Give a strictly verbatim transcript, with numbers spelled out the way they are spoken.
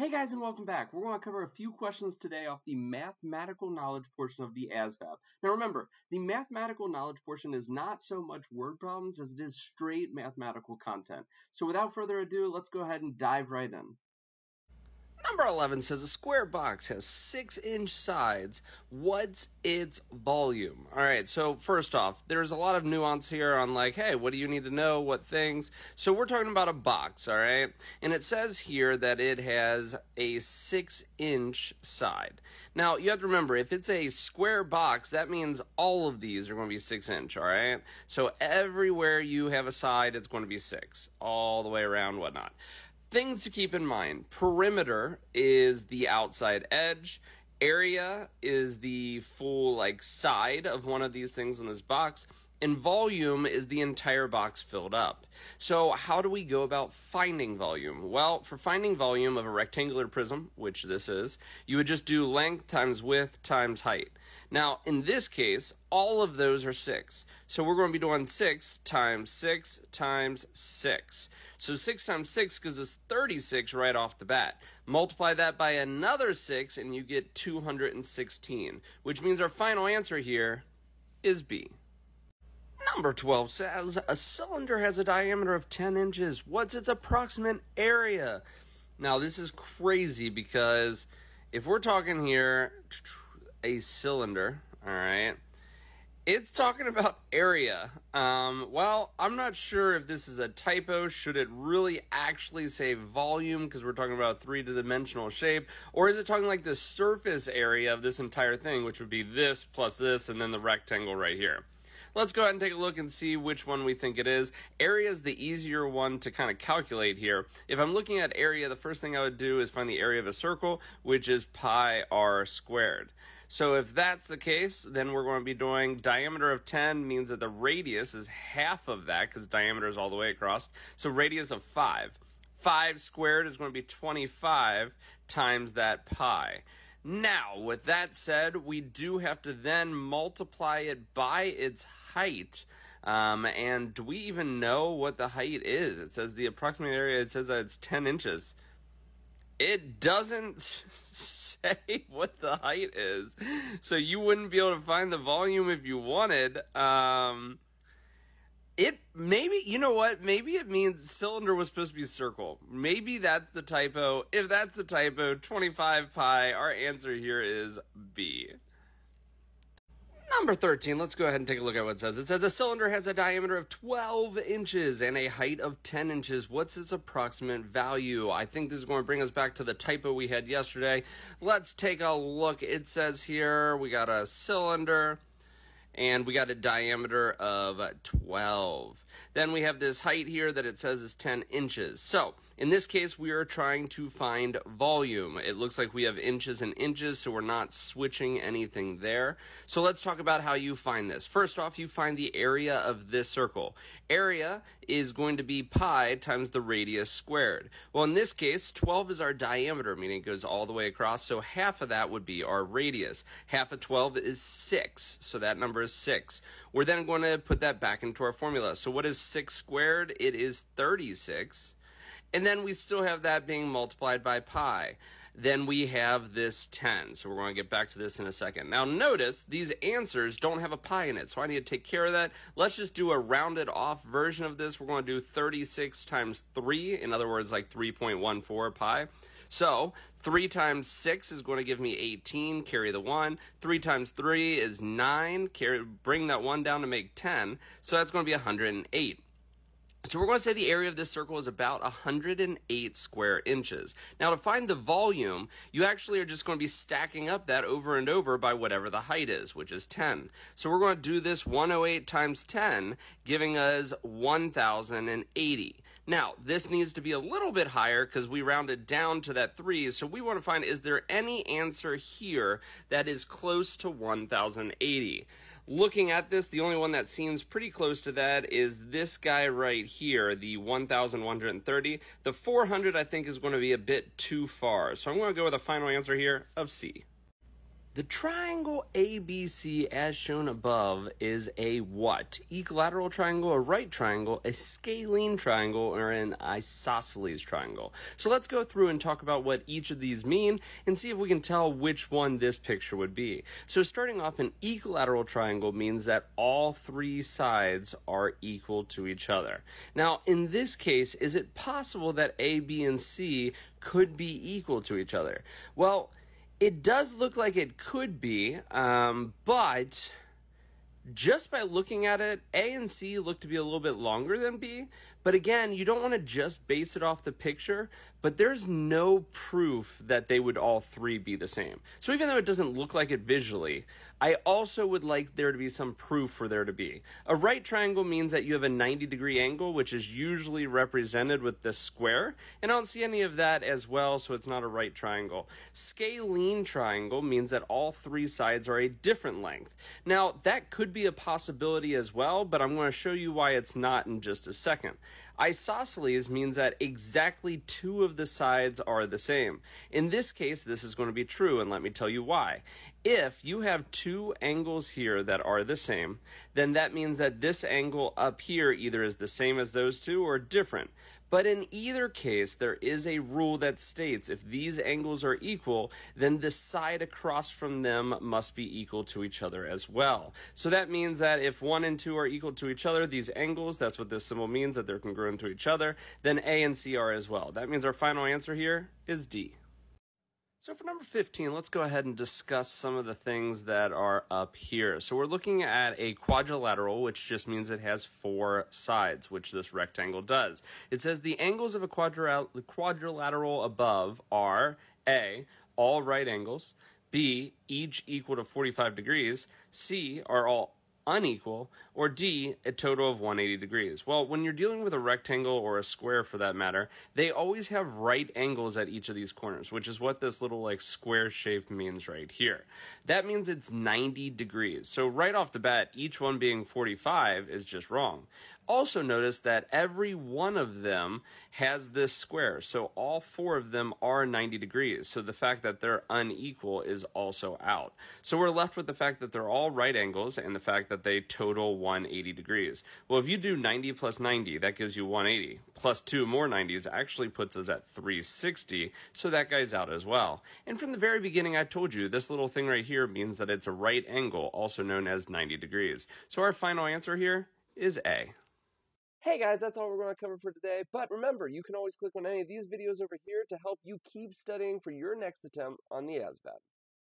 Hey guys, and welcome back. We're going to cover a few questions today off the mathematical knowledge portion of the A S V A B. Now remember, the mathematical knowledge portion is not so much word problems as it is straight mathematical content. So without further ado, let's go ahead and dive right in. Number eleven says a square box has six inch sides. What's its volume? All right, so first off, there's a lot of nuance here on like, hey, what do you need to know? What things? So we're talking about a box, all right? And it says here that it has a six inch side. Now, you have to remember, if it's a square box, that means all of these are going to be six inch, all right? So everywhere you have a side, it's going to be six, all the way around, whatnot. Things to keep in mind. Perimeter is the outside edge. Area is the full like side of one of these things in this box. And volume is the entire box filled up. So how do we go about finding volume? Well, for finding volume of a rectangular prism, which this is, you would just do length times width times height. Now, in this case, all of those are six. So we're going to be doing six times six times six. So six times six gives us thirty-six right off the bat. Multiply that by another six and you get two hundred sixteen, which means our final answer here is B. Number twelve says a cylinder has a diameter of ten inches. What's its approximate area? Now, this is crazy because if we're talking here, a cylinder, all right, it's talking about area. Um, well, I'm not sure if this is a typo. Should it really actually say volume because we're talking about three-dimensional shape? Or is it talking like the surface area of this entire thing, which would be this plus this and then the rectangle right here? Let's go ahead and take a look and see which one we think it is. Area is the easier one to kind of calculate here. If I'm looking at area, the first thing I would do is find the area of a circle, which is pi r squared. So if that's the case, then we're going to be doing diameter of ten means that the radius is half of that because diameter is all the way across. So radius of five. five squared is going to be twenty-five times that pi. Now, with that said, we do have to then multiply it by its height. Um, and do we even know what the height is? It says the approximate area, it says that it's ten inches. It doesn't say what the height is. So you wouldn't be able to find the volume if you wanted. Um, it maybe, you know what? Maybe it means cylinder was supposed to be circle. Maybe that's the typo. If that's the typo, twenty-five pi, our answer here is B. Number thirteen, let's go ahead and take a look at what it says. It says a cylinder has a diameter of twelve inches and a height of ten inches. What's its approximate value? I think this is going to bring us back to the typo we had yesterday. Let's take a look. It says here we got a cylinder and we got a diameter of twelve. Then we have this height here that it says is ten inches. So in this case, we are trying to find volume. It looks like we have inches and inches, so we're not switching anything there. So let's talk about how you find this. First off, you find the area of this circle. Area is going to be pi times the radius squared. Well, in this case, twelve is our diameter, meaning it goes all the way across, so half of that would be our radius. Half of twelve is six, so that number is six. We're then going to put that back into our formula. So what is six squared? It is thirty-six. And then we still have that being multiplied by pi. Then we have this ten. So we're going to get back to this in a second. Now notice these answers don't have a pi in it. So I need to take care of that. Let's just do a rounded off version of this. We're going to do thirty-six times three. In other words, like three point one four pi. So three times six is going to give me eighteen, carry the one. three times three is nine, carry, bring that one down to make ten. So that's going to be one hundred eight. So we're going to say the area of this circle is about one hundred eight square inches. Now to find the volume, you actually are just going to be stacking up that over and over by whatever the height is, which is ten. So we're going to do this one hundred eight times ten, giving us one thousand eighty. Now, this needs to be a little bit higher because we rounded down to that three. So we want to find, is there any answer here that is close to one thousand eighty? Looking at this, the only one that seems pretty close to that is this guy right here, the one thousand one hundred thirty. The four hundred, I think, is going to be a bit too far. So I'm going to go with a final answer here of C. The triangle A B C, as shown above, is a what? Equilateral triangle, a right triangle, a scalene triangle, or an isosceles triangle. So let's go through and talk about what each of these mean and see if we can tell which one this picture would be. So starting off, an equilateral triangle means that all three sides are equal to each other. Now, in this case, is it possible that A, B, and C could be equal to each other? Well, it does look like it could be, um, but just by looking at it, A and C look to be a little bit longer than B. But again, you don't want to just base it off the picture, but there's no proof that they would all three be the same. So even though it doesn't look like it visually, I also would like there to be some proof for there to be. A right triangle means that you have a ninety degree angle, which is usually represented with the square, and I don't see any of that as well, so it's not a right triangle. Scalene triangle means that all three sides are a different length. Now, that could be a possibility as well, but I'm going to show you why it's not in just a second. Isosceles means that exactly two of the sides are the same. In this case, this is going to be true, and let me tell you why. If you have two angles here that are the same, then that means that this angle up here either is the same as those two or different. But in either case, there is a rule that states if these angles are equal, then the side across from them must be equal to each other as well. So that means that if one and two are equal to each other, these angles, that's what this symbol means, that they're congruent to each other, then A and C are as well. That means our final answer here is D. So for number fifteen, let's go ahead and discuss some of the things that are up here. So we're looking at a quadrilateral, which just means it has four sides, which this rectangle does. It says the angles of a quadri- quadrilateral above are A, all right angles, B, each equal to forty-five degrees, C, are all unequal, or D, a total of one hundred eighty degrees. Well, when you're dealing with a rectangle or a square for that matter, they always have right angles at each of these corners, which is what this little like square shape means right here. That means it's ninety degrees. So right off the bat, each one being forty-five is just wrong. Also notice that every one of them has this square, so all four of them are ninety degrees, so the fact that they're unequal is also out. So we're left with the fact that they're all right angles and the fact that they total one hundred eighty degrees. Well, if you do ninety plus ninety, that gives you one hundred eighty, plus two more nineties actually puts us at three hundred sixty, so that guy's out as well. And from the very beginning, I told you, this little thing right here means that it's a right angle, also known as ninety degrees. So our final answer here is A. Hey guys, that's all we're going to cover for today, but remember, you can always click on any of these videos over here to help you keep studying for your next attempt on the A S V A B.